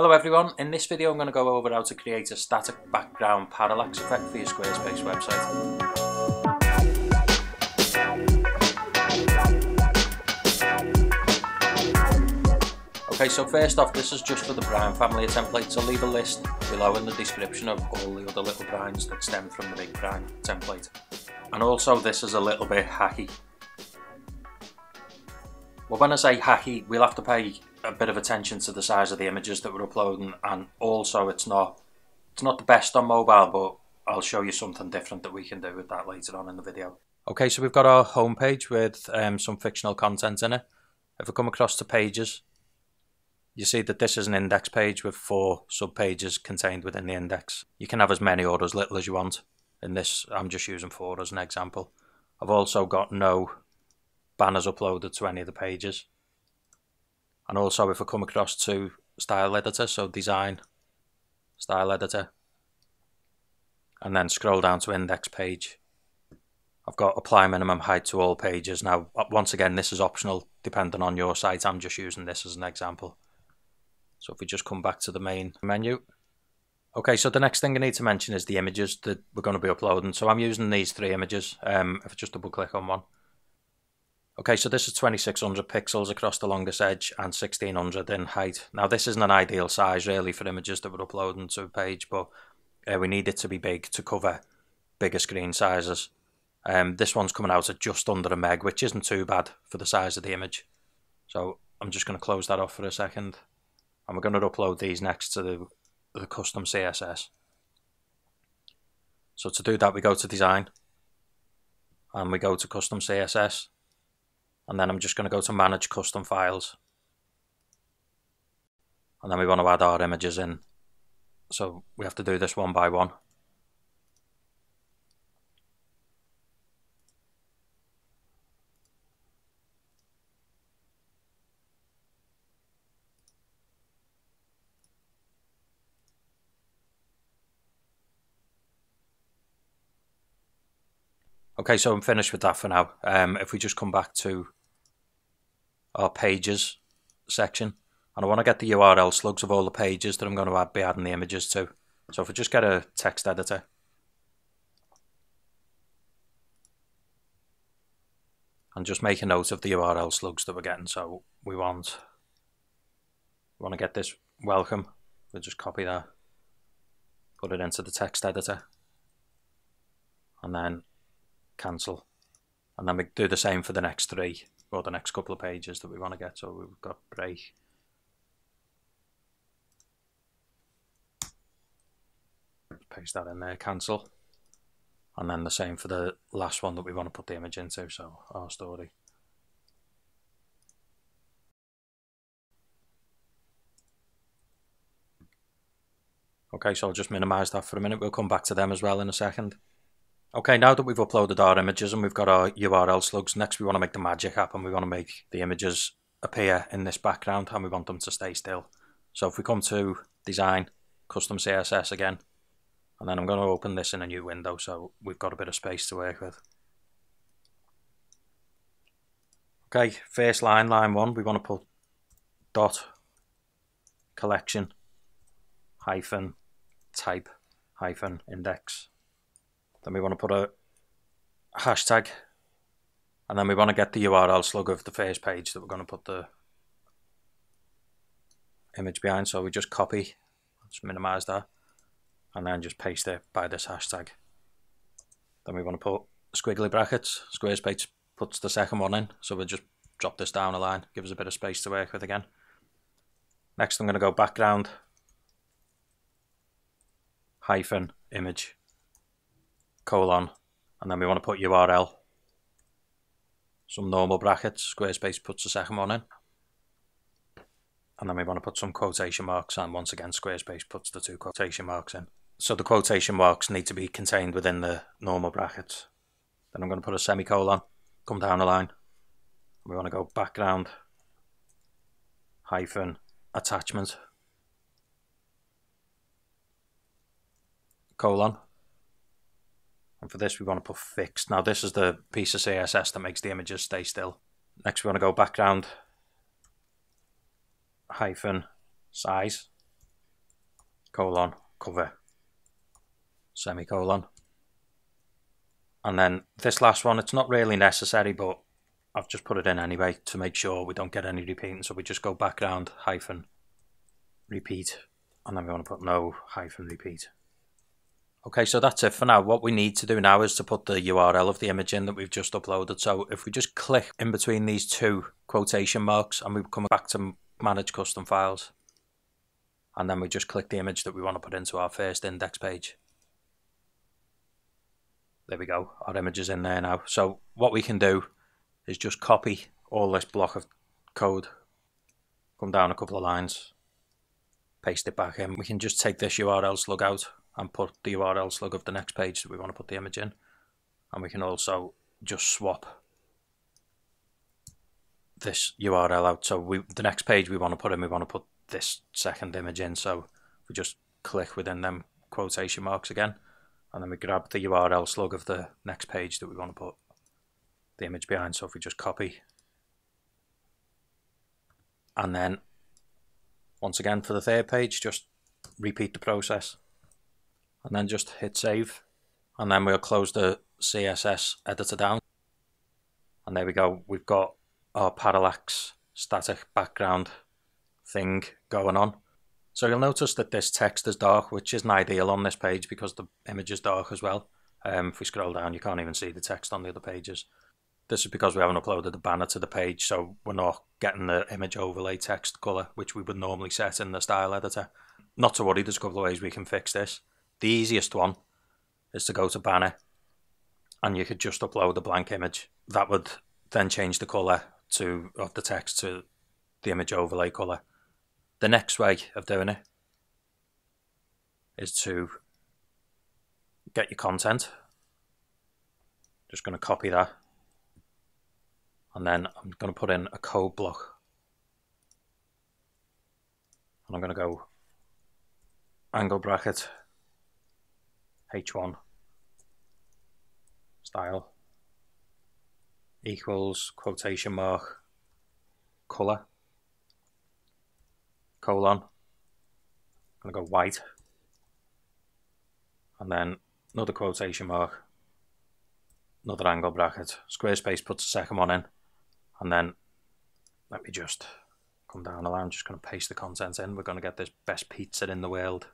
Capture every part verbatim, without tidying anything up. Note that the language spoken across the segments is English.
Hello everyone, in this video I'm going to go over how to create a static background parallax effect for your Squarespace website. Okay, so first off, this is just for the Brine family of templates. I'll leave a list below in the description of all the other little Brines that stem from the big Brine template. And also this is a little bit hacky. Well, when I say hacky, we'll have to pay a bit of attention to the size of the images that we're uploading, and also it's not it's not the best on mobile, but I'll show you something different that we can do with that later on in the video. Okay, so we've got our home page with um, some fictional content in it. If we come across to pages, you see that this is an index page with four sub pages contained within the index. You can have as many or as little as you want. In this, I'm just using four as an example. I've also got no banners uploaded to any of the pages. And also if I come across to style editor, so design, style editor, and then scroll down to index page, I've got apply minimum height to all pages. Now once again, this is optional depending on your site. I'm just using this as an example. So if we just come back to the main menu. Okay, so the next thing I need to mention is the images that we're going to be uploading. So I'm using these three images. Um, if I just double click on one. Okay, so this is twenty-six hundred pixels across the longest edge and sixteen hundred in height. Now this isn't an ideal size really for images that we're uploading to a page, but uh, we need it to be big to cover bigger screen sizes. Um, this one's coming out at just under a meg, which isn't too bad for the size of the image. So I'm just going to close that off for a second. And we're going to upload these next to the, the custom C S S. So to do that, we go to design and we go to custom C S S. And then I'm just going to go to manage custom files. And then we want to add our images in. So we have to do this one by one. Okay, so I'm finished with that for now. Um, if we just come back to our pages section, and I want to get the U R L slugs of all the pages that I'm going to add, be adding the images to. So if we just get a text editor, and just make a note of the U R L slugs that we're getting. So we want, we want to get this welcome. We'll just copy that, put it into the text editor, and then cancel. And then we do the same for the next three, or the next couple of pages that we want to get. So we've got break. Paste that in there, cancel. And then the same for the last one that we want to put the image into, so our story. Okay, so I'll just minimize that for a minute. We'll come back to them as well in a second. Okay, now that we've uploaded our images and we've got our U R L slugs, next we want to make the magic happen. We want to make the images appear in this background and we want them to stay still. So if we come to design, custom C S S again, and then I'm going to open this in a new window so we've got a bit of space to work with. Okay, first line, line one, we want to put dot collection hyphen type hyphen index. Then we want to put a hashtag, and then we want to get the U R L slug of the first page that we're going to put the image behind. So we just copy, just minimize that, and then just paste it by this hashtag. Then we want to put squiggly brackets. Squarespace puts the second one in, so we'll just drop this down a line, give us a bit of space to work with again. Next I'm going to go background hyphen image colon, and then we want to put U R L, some normal brackets, Squarespace puts the second one in, and then we want to put some quotation marks, and once again Squarespace puts the two quotation marks in. So the quotation marks need to be contained within the normal brackets. Then I'm going to put a semicolon, come down a line, we want to go background hyphen attachment colon. And for this we want to put fixed. Now this is the piece of C S S that makes the images stay still. Next we want to go background hyphen size, colon, cover, semicolon. And then this last one, it's not really necessary, but I've just put it in anyway to make sure we don't get any repeating. So we just go background hyphen repeat, and then we want to put no hyphen repeat. Okay, so that's it for now. What we need to do now is to put the U R L of the image in that we've just uploaded. So if we just click in between these two quotation marks and we come back to manage custom files, and then we just click the image that we want to put into our first index page. There we go, our image is in there now. So what we can do is just copy all this block of code, come down a couple of lines, paste it back in. We can just take this U R L slug out and put the U R L slug of the next page that we want to put the image in. And we can also just swap this U R L out. So we, the next page we want to put in, we want to put this second image in. So we just click within them quotation marks again, and then we grab the U R L slug of the next page that we want to put the image behind. So if we just copy, and then once again for the third page, just repeat the process, and then just hit save, and then we'll close the C S S editor down, and there we go, we've got our parallax static background thing going on. So you'll notice that this text is dark, which isn't ideal on this page because the image is dark as well. Um, if we scroll down, you can't even see the text on the other pages. This is because we haven't uploaded a banner to the page, so we're not getting the image overlay text colour, which we would normally set in the style editor. Not to worry, there's a couple of ways we can fix this. The easiest one is to go to banner, and you could just upload a blank image. That would then change the colour to of the text to the image overlay colour. The next way of doing it is to get your content. Just going to copy that, and then I'm going to put in a code block, and I'm going to go angle bracket H one style equals quotation mark color colon. I'm going to go white, and then another quotation mark, another angle bracket. Squarespace puts the second one in, and then let me just come down the line. I'm just going to paste the content in. We're going to get this best pizza in the world,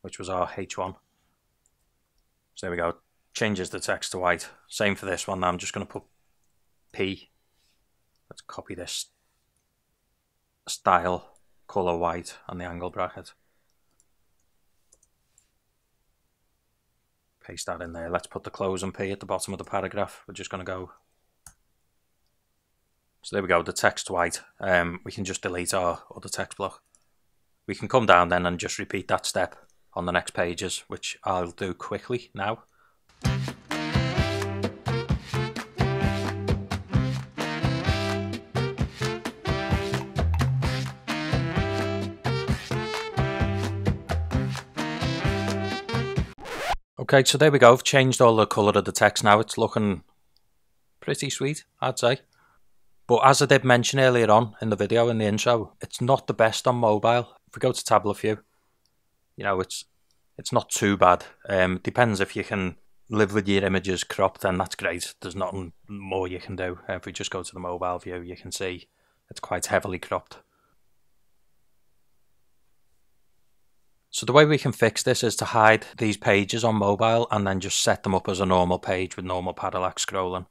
which was our H one. So there we go, changes the text to white. Same for this one. I'm just going to put P. Let's copy this style color white and the angle bracket. Paste that in there. Let's put the close and P at the bottom of the paragraph. We're just going to go. So there we go, the text white. Um, we can just delete our other text block. We can come down then and just repeat that step on the next pages, which I'll do quickly now. Okay, so there we go, I've changed all the colour of the text now. It's looking pretty sweet, I'd say. But as I did mention earlier on in the video, in the intro, it's not the best on mobile. If we go to Tablet View, you know, it's it's not too bad. Um, it depends if you can live with your images cropped, then that's great. There's nothing more you can do. If we just go to the mobile view, you can see it's quite heavily cropped. So the way we can fix this is to hide these pages on mobile and then just set them up as a normal page with normal parallax scrolling,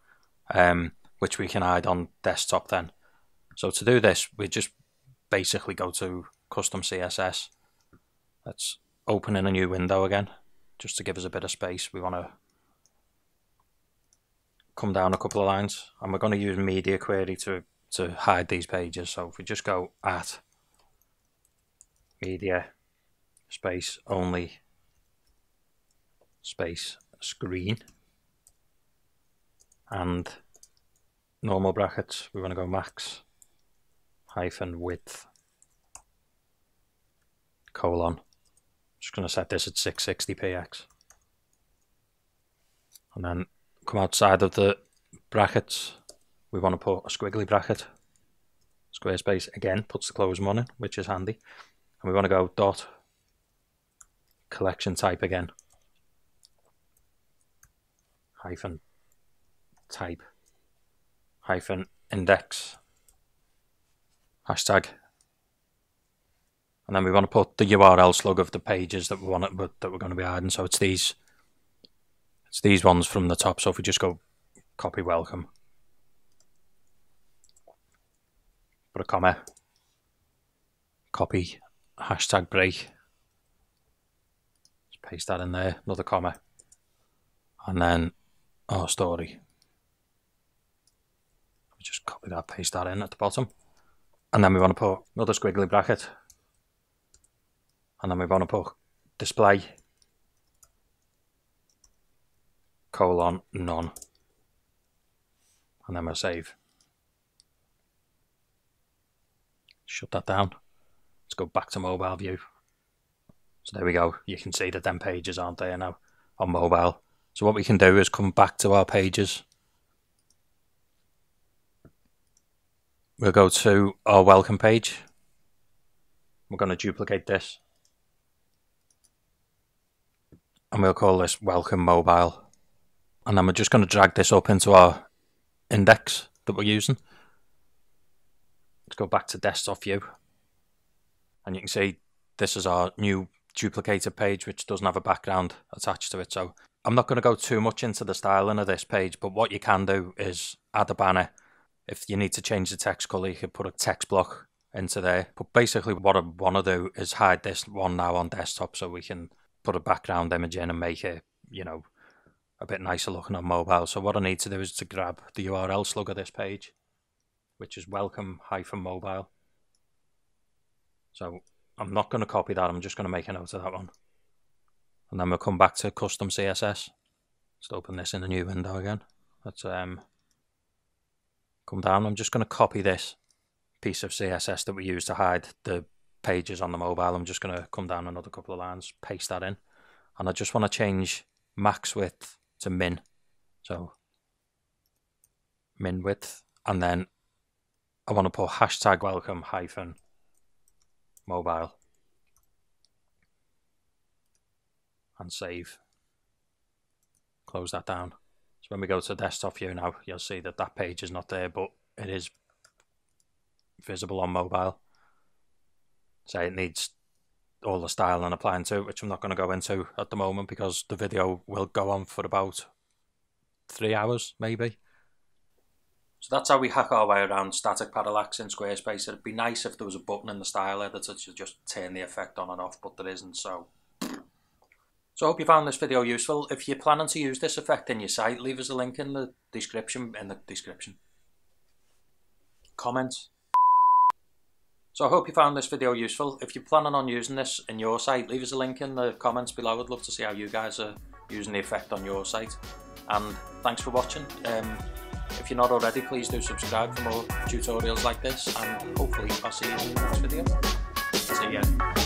um, which we can hide on desktop then. So to do this, we just basically go to custom C S S. Let's open in a new window again, just to give us a bit of space. We want to come down a couple of lines, and we're going to use media query to, to hide these pages. So if we just go at media space only space screen and normal brackets, we want to go max hyphen width colon. I'm just going to set this at six sixty p x, and then come outside of the brackets, we want to put a squiggly bracket. Squarespace again puts the close one in, which is handy, and we want to go dot collection type again. Hyphen type, hyphen index, hashtag. And then we want to put the U R L slug of the pages that we want to, that we're going to be adding. So it's these, it's these ones from the top. So if we just go copy welcome, put a comma, copy hashtag break, just paste that in there, another comma, and then our story. Just copy that, paste that in at the bottom, and then we want to put another squiggly bracket. And then we want to put display colon none, and then we'll save. Shut that down. Let's go back to mobile view. So there we go. You can see that them pages aren't there now on mobile. So what we can do is come back to our pages. We'll go to our welcome page. We're going to duplicate this. And we'll call this welcome mobile. And then we're just going to drag this up into our index that we're using. Let's go back to desktop view. And you can see this is our new duplicated page, which doesn't have a background attached to it. So I'm not going to go too much into the styling of this page, but what you can do is add a banner. If you need to change the text color, you can put a text block into there. But basically what I want to do is hide this one now on desktop so we can put a background image in and make it, you know, a bit nicer looking on mobile. So what I need to do is to grab the U R L slug of this page, which is welcome-mobile. So I'm not going to copy that, I'm just going to make a note of that one. And then we'll come back to custom C S S. Just open this in a new window again. Let's um, come down. I'm just going to copy this piece of C S S that we use to hide the pages on the mobile. I'm just going to come down another couple of lines, paste that in. And I just want to change max width to min. So min width. And then I want to put hashtag welcome hyphen mobile. And save. Close that down. So when we go to desktop view now, you'll see that that page is not there, but it is visible on mobile. So it needs all the styling applying to it, which I'm not going to go into at the moment because the video will go on for about three hours maybe. So that's how we hack our way around static parallax in Squarespace. It'd be nice if there was a button in the style editor to just turn the effect on and off, but there isn't. So So I hope you found this video useful. If you're planning to use this effect in your site, leave us a link in the description, in the description, comments. So I hope you found this video useful. If you're planning on using this in your site, leave us a link in the comments below. I'd love to see how you guys are using the effect on your site. And thanks for watching. Um, if you're not already, please do subscribe for more tutorials like this. And hopefully I'll see you in the next video. See ya.